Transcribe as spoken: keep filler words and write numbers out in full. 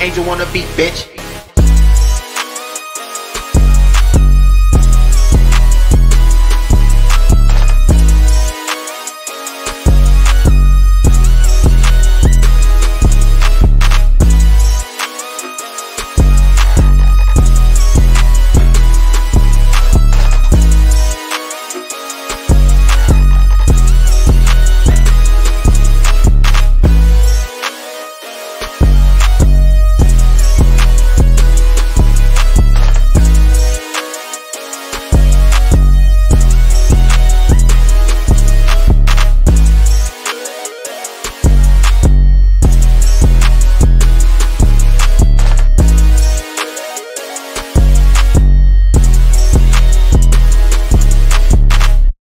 angel wanna be, bitch.